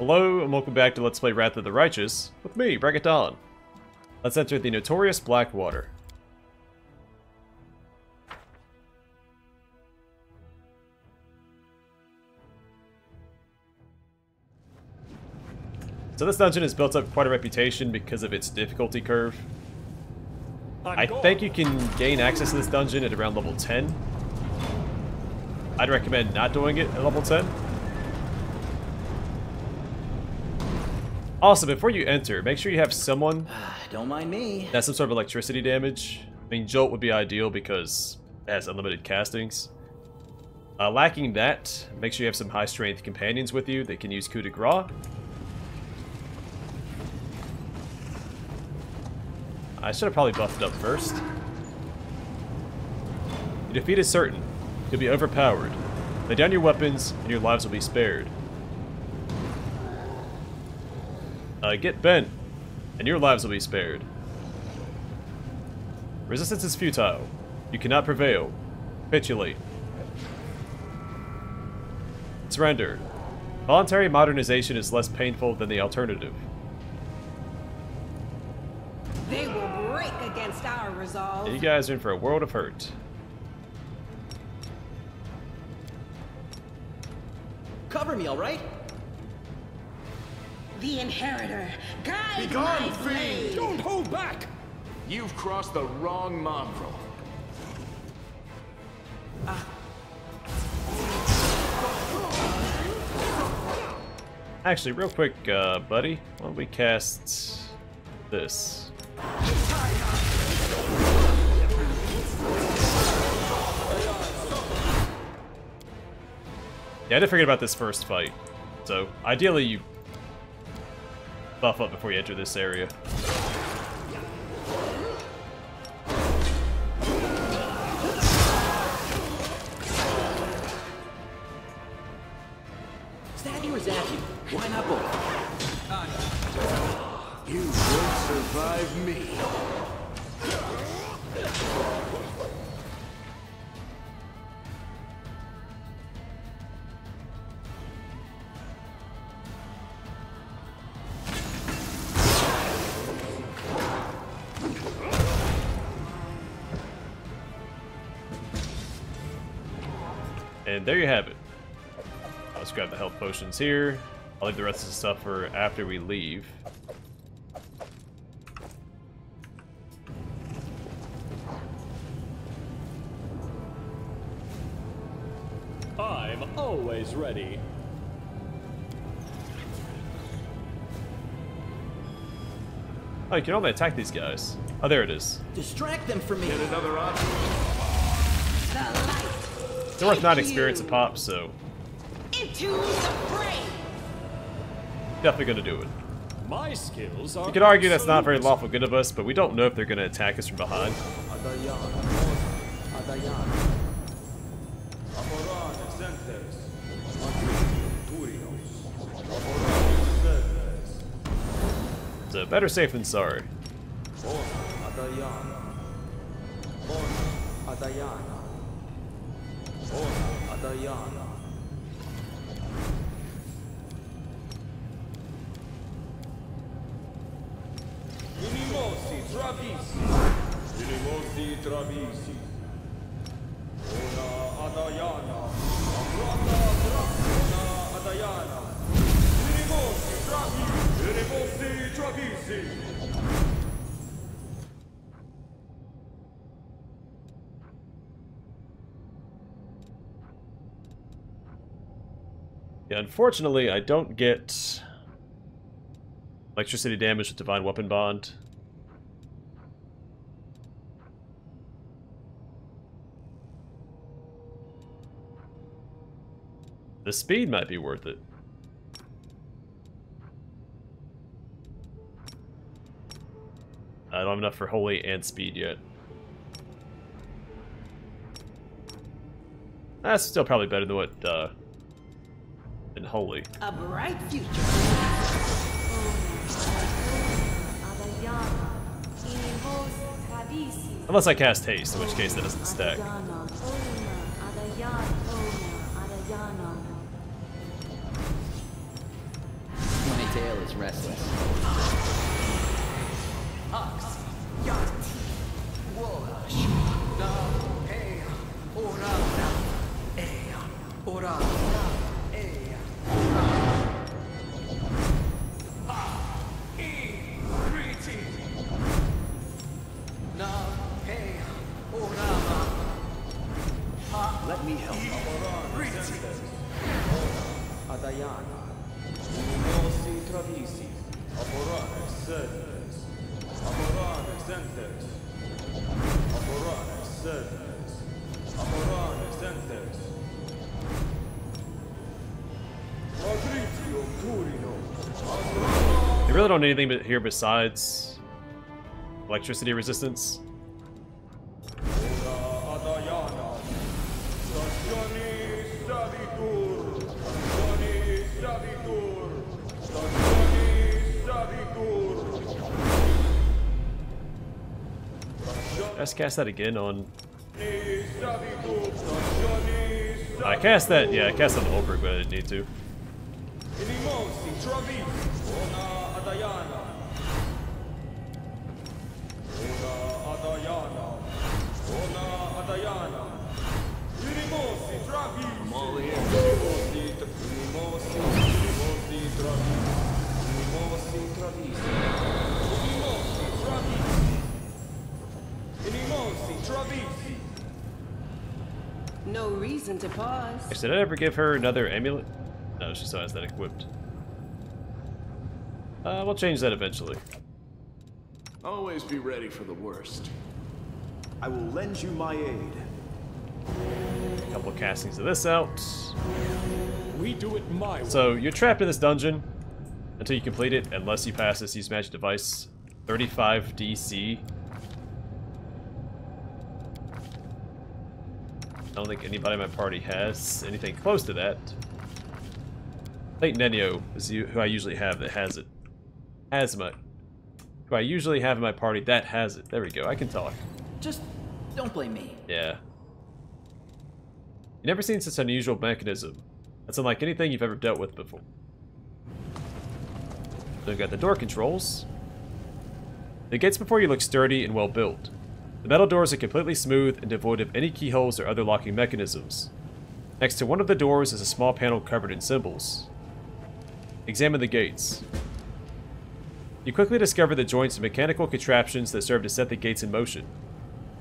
Hello, and welcome back to Let's Play Wrath of the Righteous, with me, BringItDon. Let's enter the notorious Blackwater. So this dungeon has built up quite a reputation because of its difficulty curve. I think you can gain access to this dungeon at around level 10. I'd recommend not doing it at level 10. Also, before you enter, make sure you have someone. Don't mind me. That's some sort of electricity damage. I mean, Jolt would be ideal because it has unlimited castings. Lacking that, make sure you have some high strength companions with you that can use coup de grace. I should have probably buffed up first. Your defeat is certain. You'll be overpowered. Lay down your weapons, and your lives will be spared. Get bent, and your lives will be spared. Resistance is futile. You cannot prevail. Capitulate. Surrender. Voluntary modernization is less painful than the alternative. They will break against our resolve. And you guys are in for a world of hurt. Cover me, all right? The Inheritor, guide my blade! Don't hold back! You've crossed the wrong mongrel. Actually, real quick, buddy, why don't we cast this? Yeah, I did forget about this first fight. So, ideally, you buff up before you enter this area. Stabbing or zapping? Why not both? You will survive me. And there you have it. Let's grab the health potions here. I'll leave the rest of the stuff for after we leave. I'm always ready. Oh, you can only attack these guys. Oh, there it is. Distract them from me. Get another option. It's worth not experience a pop, so into the fray. Definitely gonna do it. My skills are. You could argue that's not very lawful good of us, but we don't know if they're gonna attack us from behind. So better safe than sorry. Yeah, unfortunately, I don't get electricity damage with Divine Weapon Bond. The speed might be worth it. I don't have enough for holy and speed yet. That's still probably better than what and holy. A bright future. Unless I cast haste, in which case that doesn't stack. is restless. Let me help. They really don't need anything here besides electricity resistance. Let's cast that again on... I cast that, yeah, I cast on Ulbrich, but I didn't need to. No reason to pause. Did I ever give her another amulet? No, she still has that equipped. We'll change that eventually. Always be ready for the worst. I will lend you my aid. A couple of castings of this out. We do it my way. So you're trapped in this dungeon until you complete it, unless you pass this use magic device 35 DC. I don't think anybody in my party has anything close to that. I think Nenio is who I usually have that has it. Asma, who I usually have in my party that has it. There we go, I can talk. Just don't blame me. Yeah. You've never seen such an unusual mechanism. That's unlike anything you've ever dealt with before. So we've got the door controls. The gates before you look sturdy and well built. The metal doors are completely smooth and devoid of any keyholes or other locking mechanisms. Next to one of the doors is a small panel covered in symbols. Examine the gates. You quickly discover the joints and mechanical contraptions that serve to set the gates in motion.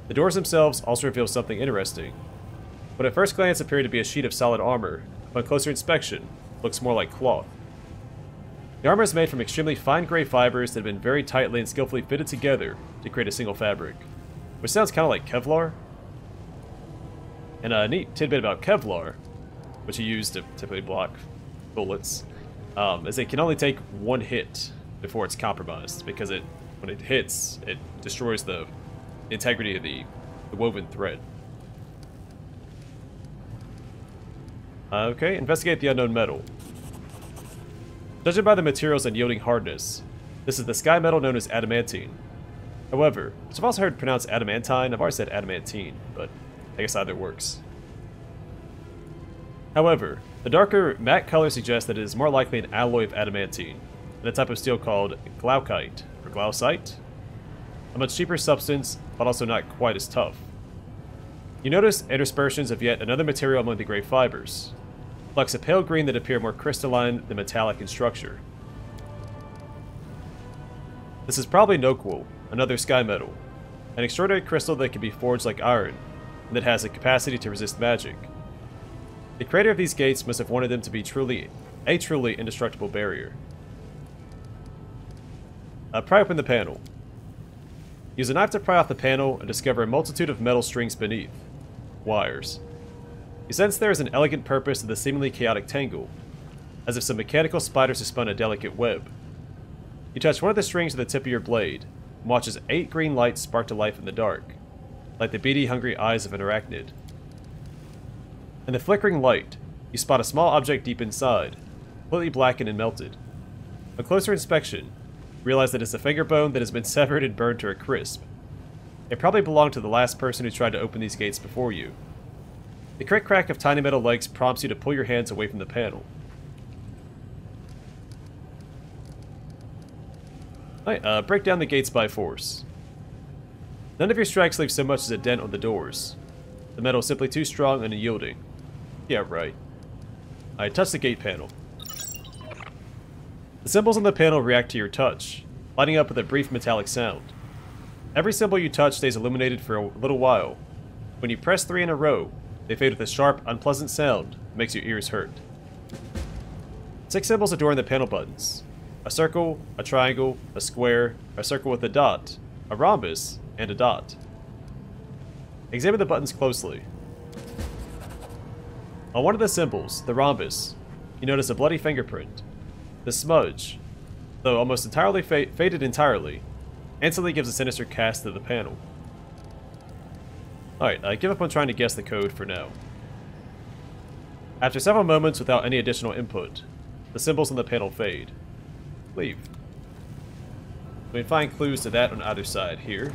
The doors themselves also reveal something interesting. What at first glance appeared to be a sheet of solid armor, upon closer inspection, looks more like cloth. The armor is made from extremely fine gray fibers that have been very tightly and skillfully fitted together to create a single fabric. Which sounds kind of like Kevlar. And a neat tidbit about Kevlar, which you use to typically block bullets, is it can only take one hit before it's compromised, because when it hits, it destroys the integrity of the woven thread. Okay, investigate the unknown metal. Judging by the material's unyielding hardness, this is the sky metal known as adamantine. However, which I've also heard pronounced adamantine, I've already said adamantine, but I guess either works. However, the darker matte color suggests that it is more likely an alloy of adamantine, and a type of steel called glaucite, or glaucite. A much cheaper substance, but also not quite as tough. You notice interspersions of yet another material among the gray fibers. Flecks of pale green that appear more crystalline than metallic in structure. This is probably noquil. Another sky metal, an extraordinary crystal that can be forged like iron, and that has the capacity to resist magic. The creator of these gates must have wanted them to be a truly indestructible barrier. Pry open the panel. Use a knife to pry off the panel and discover a multitude of metal strings beneath. Wires. You sense there is an elegant purpose to the seemingly chaotic tangle, as if some mechanical spiders have spun a delicate web. You touch one of the strings with the tip of your blade, and watches 8 green lights spark to life in the dark, like the beady, hungry eyes of an arachnid. In the flickering light, you spot a small object deep inside, completely blackened and melted. On closer inspection, you realize that it's a finger bone that has been severed and burned to a crisp. It probably belonged to the last person who tried to open these gates before you. The crick-crack of tiny metal legs prompts you to pull your hands away from the panel. Alright, break down the gates by force. None of your strikes leave so much as a dent on the doors. The metal is simply too strong and unyielding. Yeah, right. Alright, touch the gate panel. The symbols on the panel react to your touch, lighting up with a brief metallic sound. Every symbol you touch stays illuminated for a little while. When you press 3 in a row, they fade with a sharp, unpleasant sound that makes your ears hurt. 6 symbols adorn the panel buttons. A circle, a triangle, a square, a circle with a dot, a rhombus, and a dot. Examine the buttons closely. On one of the symbols, the rhombus, you notice a bloody fingerprint. The smudge, though almost entirely faded, instantly gives a sinister cast to the panel. Alright, I give up on trying to guess the code for now. After several moments without any additional input, the symbols on the panel fade. Leave. We can find clues to that on either side here.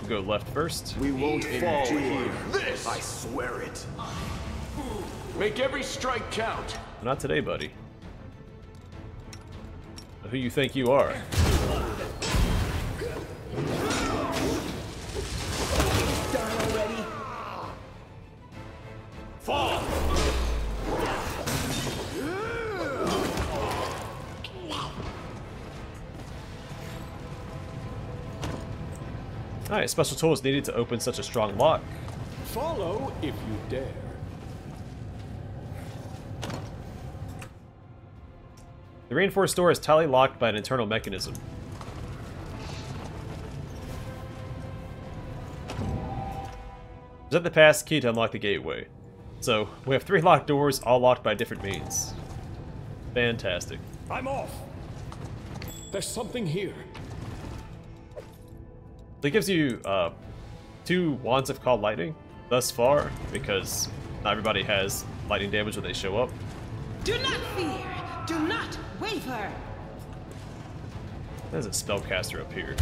We'll go left first. We won't fall here. This! I swear it. Make every strike count. Not today, buddy. Who you think you are? Fall! Alright, special tools needed to open such a strong lock. Follow if you dare. The reinforced door is tightly locked by an internal mechanism. Present the pass key to unlock the gateway. So, we have 3 locked doors, all locked by different means. Fantastic. I'm off! There's something here. It gives you 2 wands of called lightning thus far, because not everybody has lightning damage when they show up. Do not fear! Do not waver! There's a spellcaster up here.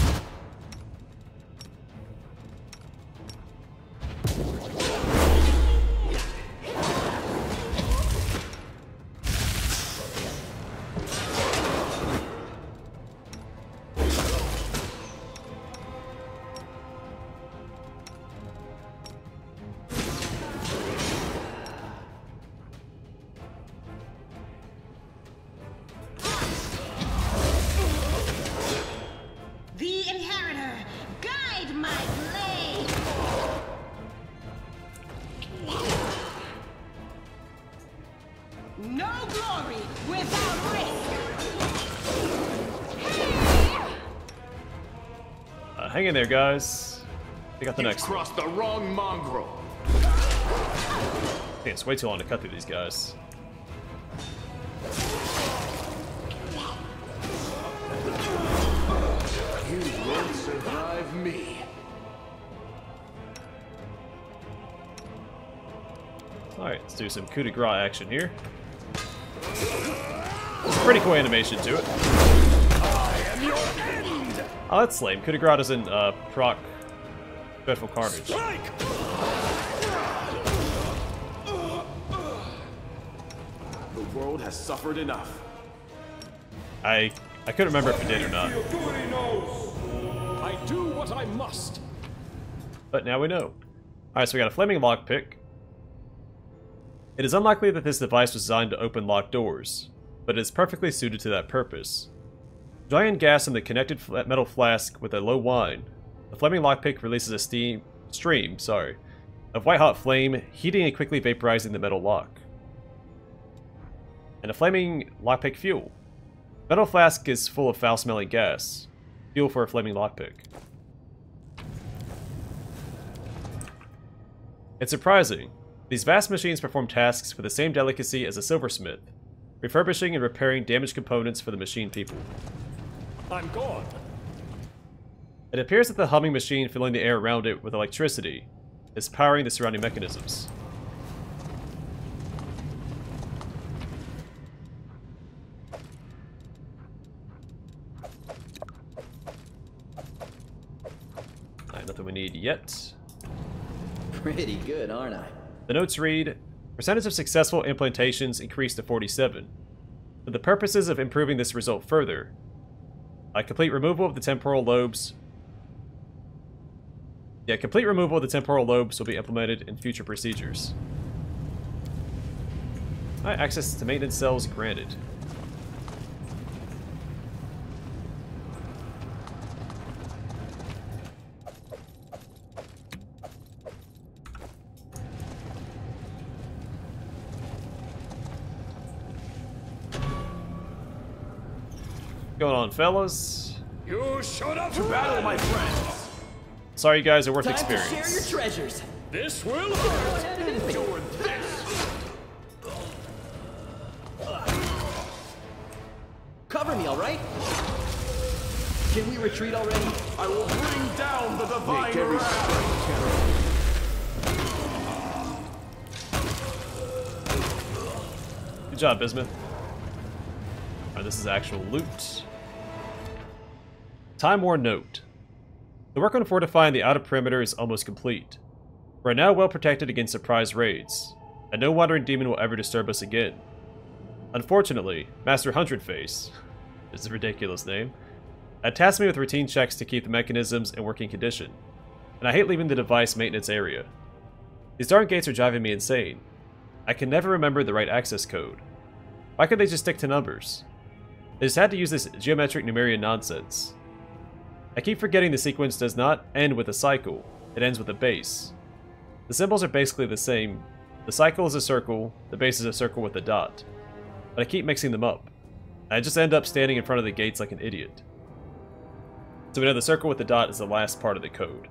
Hang in there, guys. They got the next one. Crossed the wrong mongrel. Damn, it's way too long to cut through these guys. You won't survive me. Alright, let's do some coup de grace action here. Pretty cool animation to it. I am your enemy. Oh, that's lame. Coup de grace doesn't proc dreadful carnage. Strike! The world has suffered enough. I couldn't remember if it did or not. I do what I must. But now we know. Alright, so we got a flaming lockpick. It is unlikely that this device was designed to open locked doors, but it is perfectly suited to that purpose. Drawing in gas from the connected metal flask with a low whine, the flaming lockpick releases a stream of white-hot flame, heating and quickly vaporizing the metal lock. And a flaming lockpick fuel. Metal flask is full of foul-smelling gas. Fuel for a flaming lockpick. It's surprising. These vast machines perform tasks with the same delicacy as a silversmith, refurbishing and repairing damaged components for the machine people. I'm gone. It appears that the humming machine filling the air around it with electricity is powering the surrounding mechanisms. Alright, nothing we need yet. Pretty good, aren't I? The notes read, percentage of successful implantations increased to 47. For the purposes of improving this result further, Complete removal of the temporal lobes. Yeah, complete removal of the temporal lobes will be implemented in future procedures. Alright, access to maintenance cells granted. What's going on, fellas? You showed up to battle, my friends. Sorry, you guys are worth experience. Time to share your treasures. This will hurt. Endure this. Cover me, all right? Can we retreat already? I will bring down the divine wrath. Good job, Bismuth. Alright, this is actual loot. Time War note. The work on fortifying the outer perimeter is almost complete. We are now well protected against surprise raids, and no wandering demon will ever disturb us again. Unfortunately, Master Hundredface, is a ridiculous name, tasked me with routine checks to keep the mechanisms in working condition, and I hate leaving the device maintenance area. These darn gates are driving me insane. I can never remember the right access code. Why could they just stick to numbers? They just had to use this geometric Numerian nonsense. I keep forgetting the sequence does not end with a cycle, it ends with a base. The symbols are basically the same. The cycle is a circle, the base is a circle with a dot. But I keep mixing them up. And I just end up standing in front of the gates like an idiot. So we know the circle with the dot is the last part of the code.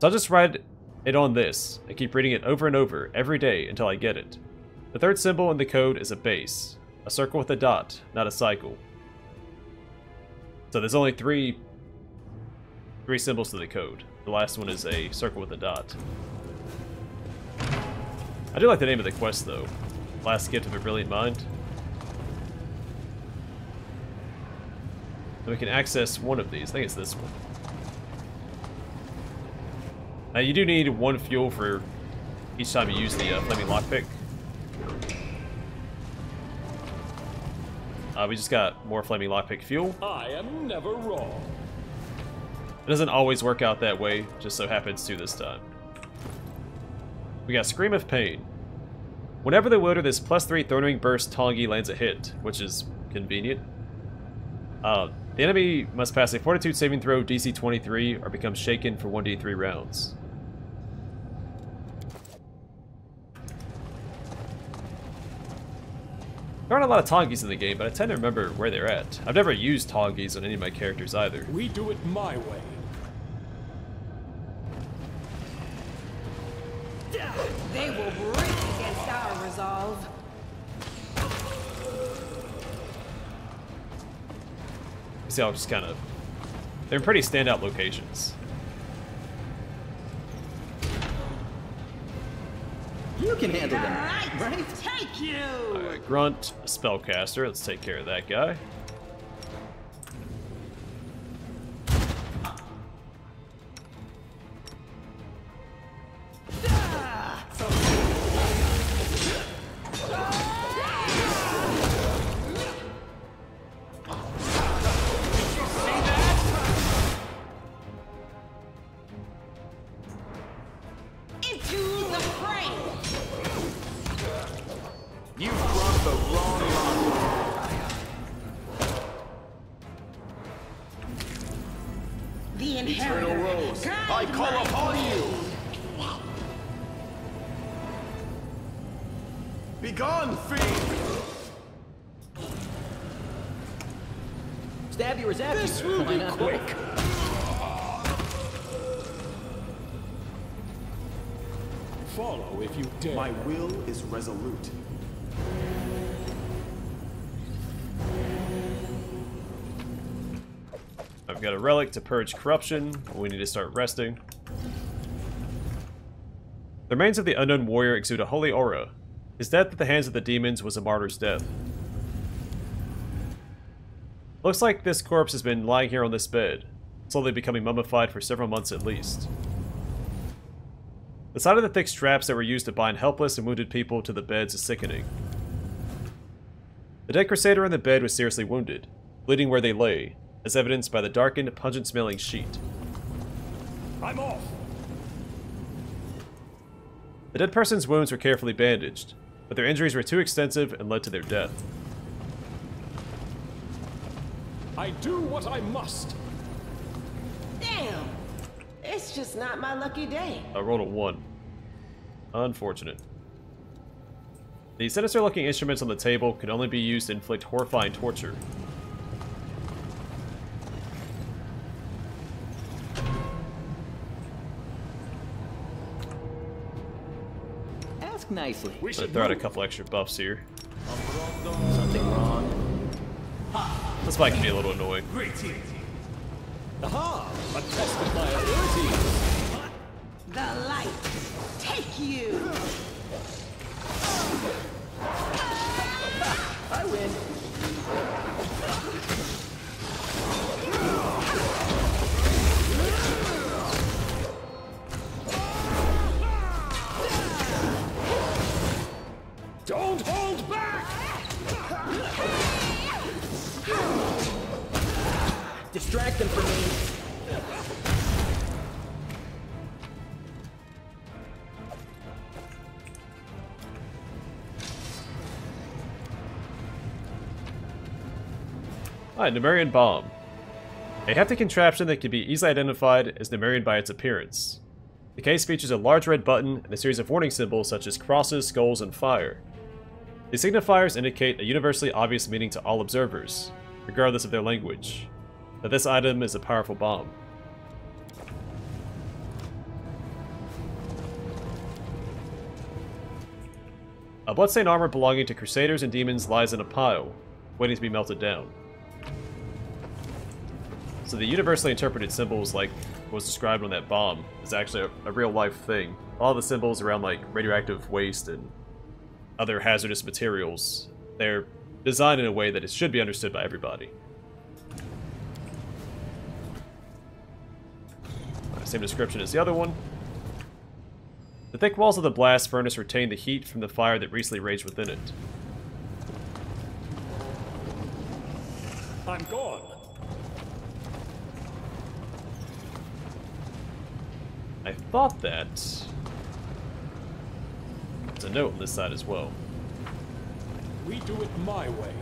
So I'll just write it on this, and keep reading it over and over every day until I get it. The third symbol in the code is a base. A circle with a dot, not a cycle. So there's only three symbols to the code. The last one is a circle with a dot. I do like the name of the quest though. Last Gift of a Brilliant Mind. So we can access one of these. I think it's this one. Now you do need one fuel for each time you use the flaming lockpick. We just got more flaming lockpick fuel. I am never wrong. It doesn't always work out that way, just so happens to this time. We got Scream of Pain. Whenever they loader this +3 thundering burst Tongi lands a hit, which is convenient. The enemy must pass a fortitude saving throw DC 23 or become shaken for 1d3 rounds. There aren't a lot of Tongis in the game, but I tend to remember where they're at. I've never used Tongis on any of my characters either. We do it my way. They will break against our resolve. See how I'm just kind of... They're in pretty standout locations. You can handle them, right? Take you. All right, Grunt, spellcaster. Let's take care of that guy. My will is resolute. I've got a relic to purge corruption. We need to start resting. The remains of the unknown warrior exude a holy aura. His death at the hands of the demons was a martyr's death. Looks like this corpse has been lying here on this bed, slowly becoming mummified for several months at least. The sight of the thick straps that were used to bind helpless and wounded people to the beds is sickening. The dead crusader in the bed was seriously wounded. bleeding where they lay, as evidenced by the darkened, pungent-smelling sheet. I'm off! The dead person's wounds were carefully bandaged, but their injuries were too extensive and led to their death. I do what I must! Damn! It's just not my lucky day. I rolled a 1. Unfortunate. The sinister-looking instruments on the table could only be used to inflict horrifying torture. Ask nicely. We should throw out a couple extra buffs here. Something wrong. Ha. This might be a little annoying. Aha! A test of my abilities. The light take you. I win. Don't hold back. Distract them from me. Ah, Numerian bomb. A hefty contraption that can be easily identified as Numerian by its appearance. The case features a large red button and a series of warning symbols such as crosses, skulls, and fire. These signifiers indicate a universally obvious meaning to all observers, regardless of their language, that this item is a powerful bomb. A bloodstained armor belonging to crusaders and demons lies in a pile, waiting to be melted down. So the universally interpreted symbols, like what was described on that bomb, is actually a real-life thing. All the symbols around, like, radioactive waste and other hazardous materials, they're designed in a way that it should be understood by everybody. Same description as the other one. The thick walls of the blast furnace retain the heat from the fire that recently raged within it. I'm gone. I thought that there's a note on this side as well. We do it my way.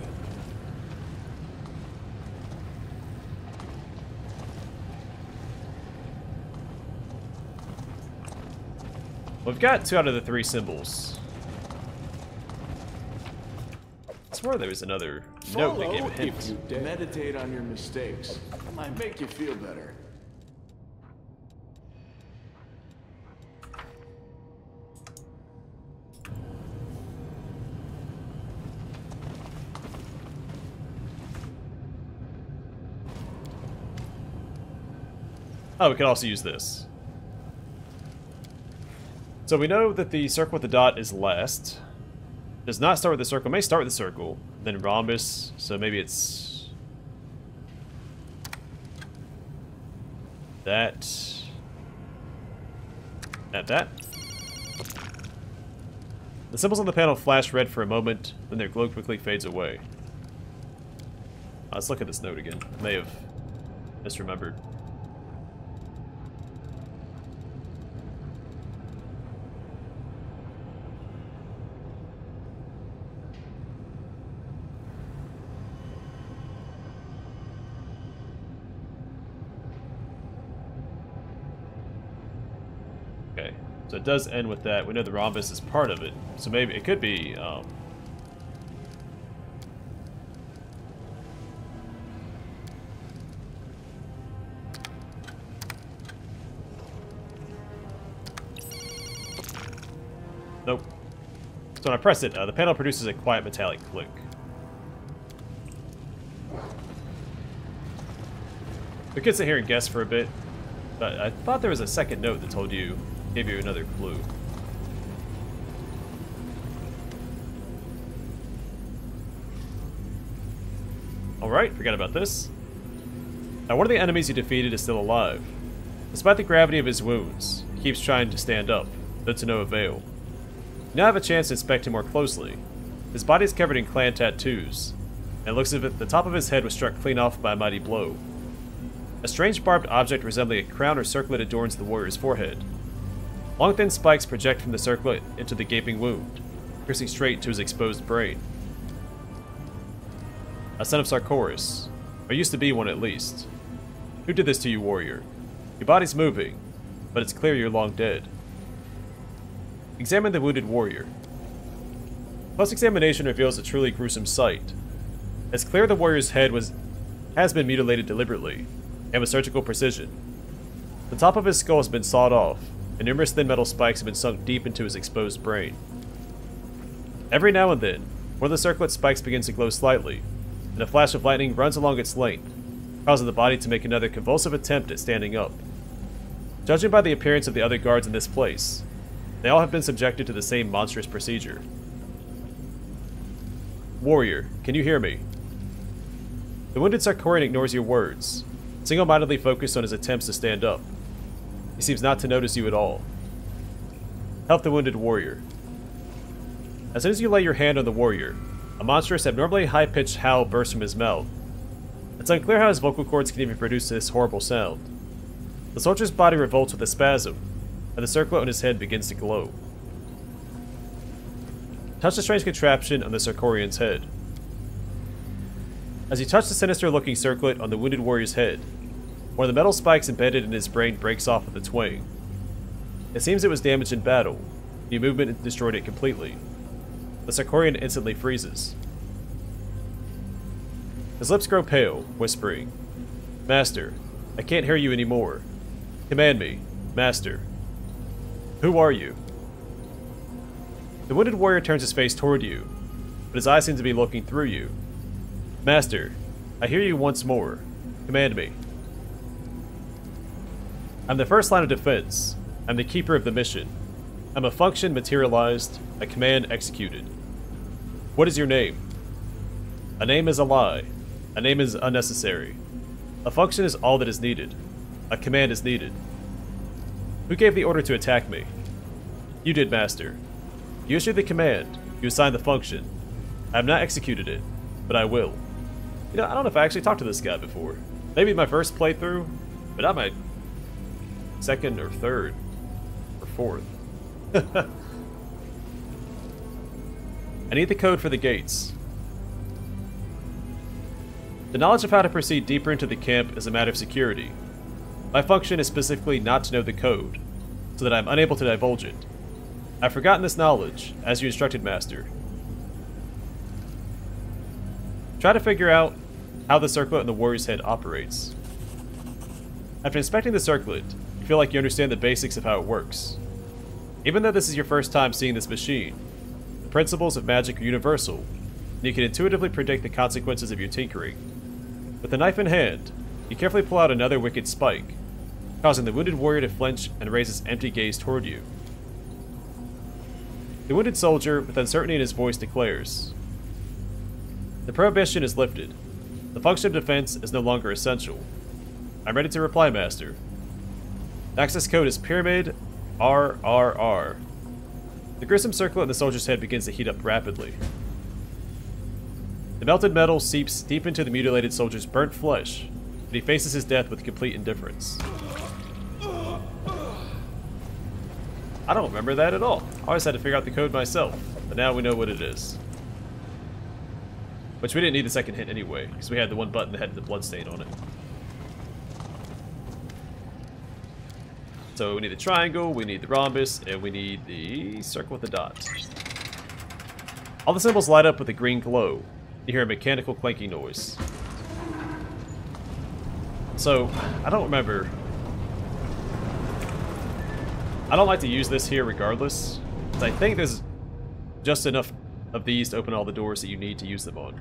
We've got 2 out of the 3 symbols. I swear there was another note that gave a hint. If you did. Meditate on your mistakes. It might make you feel better. Oh, we can also use this. So we know that the circle with the dot is last. Does not start with the circle. May start with the circle. Then rhombus. So maybe it's... that. That. The symbols on the panel flash red for a moment. Then their glow quickly fades away. Let's look at this note again. I may have misremembered. So it does end with that. We know the rhombus is part of it, so maybe it could be nope. So when I press it, the panel produces a quiet metallic click. We could sit here and guess for a bit, but I thought there was a second note that told you. Give you another clue. Alright, forgot about this. Now, one of the enemies you defeated is still alive. Despite the gravity of his wounds, he keeps trying to stand up, though to no avail. You now have a chance to inspect him more closely. His body is covered in clan tattoos, and it looks as if the top of his head was struck clean off by a mighty blow. A strange barbed object resembling a crown or circlet adorns the warrior's forehead. Long thin spikes project from the circlet into the gaping wound, piercing straight to his exposed brain. A son of Sarkoris, or used to be one at least. Who did this to you, warrior? Your body's moving, but it's clear you're long dead. Examine the wounded warrior. Close examination reveals a truly gruesome sight. It's clear the warrior's head has been mutilated deliberately, and with surgical precision. The top of his skull has been sawed off, and numerous thin metal spikes have been sunk deep into his exposed brain. Every now and then, one of the circlet spikes begins to glow slightly, and a flash of lightning runs along its length, causing the body to make another convulsive attempt at standing up. Judging by the appearance of the other guards in this place, they all have been subjected to the same monstrous procedure. Warrior, can you hear me? The wounded Sarkorian ignores your words, single-mindedly focused on his attempts to stand up. He seems not to notice you at all. Help the wounded warrior. As soon as you lay your hand on the warrior, a monstrous, abnormally high-pitched howl bursts from his mouth. It's unclear how his vocal cords can even produce this horrible sound. The soldier's body revolts with a spasm, and the circlet on his head begins to glow. Touch the strange contraption on the Sarkorian's head. As you touch the sinister-looking circlet on the wounded warrior's head, one of the metal spikes embedded in his brain breaks off with a twang. It seems it was damaged in battle, and your movement destroyed it completely. The Sarkorian instantly freezes. His lips grow pale, whispering, "Master, I can't hear you anymore. Command me, Master. Who are you?" The wounded warrior turns his face toward you, but his eyes seem to be looking through you. "Master, I hear you once more. Command me." "I'm the first line of defense. I'm the keeper of the mission. I'm a function materialized, a command executed. What is your name?" "A name is a lie. A name is unnecessary. A function is all that is needed. A command is needed." "Who gave the order to attack me?" "You did, Master. You issued the command. You assigned the function. I have not executed it, but I will." You know, I don't know if I actually talked to this guy before. Maybe my first playthrough, but not my second or third or fourth. I need the code for the gates. The knowledge of how to proceed deeper into the camp is a matter of security. My function is specifically not to know the code, so that I am unable to divulge it. I've forgotten this knowledge, as you instructed, Master. Try to figure out how the circlet in the warrior's head operates. After inspecting the circlet, you feel like you understand the basics of how it works. Even though this is your first time seeing this machine, the principles of magic are universal, and you can intuitively predict the consequences of your tinkering. With the knife in hand, you carefully pull out another wicked spike, causing the wounded warrior to flinch and raise his empty gaze toward you. The wounded soldier, with uncertainty in his voice, declares, "The prohibition is lifted. The function of defense is no longer essential. I'm ready to reply, Master." The access code is Pyramid RRR. The gruesome circlet in the soldier's head begins to heat up rapidly. The melted metal seeps deep into the mutilated soldier's burnt flesh, and he faces his death with complete indifference. I don't remember that at all. I always had to figure out the code myself, but now we know what it is. Which we didn't need the second hint anyway, because we had the one button that had the bloodstain on it. So we need the triangle, we need the rhombus, and we need the circle with the dot. All the symbols light up with a green glow. You hear a mechanical clanking noise. So, I don't remember. I don't like to use this here regardless, because I think there's just enough of these to open all the doors that you need to use them on.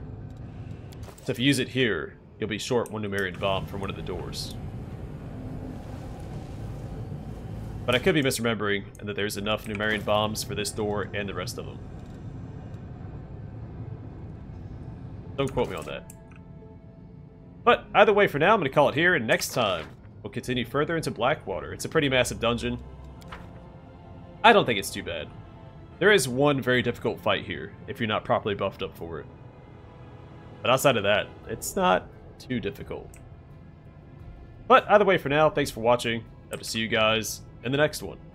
So if you use it here, you'll be short one Numerian bomb from one of the doors. But I could be misremembering, and that there's enough Numerian bombs for this door and the rest of them. Don't quote me on that. But either way, for now, I'm going to call it here, and next time we'll continue further into Blackwater. It's a pretty massive dungeon. I don't think it's too bad. There is one very difficult fight here, if you're not properly buffed up for it. But outside of that, it's not too difficult. But either way for now, thanks for watching. Hope to see you guys in the next one.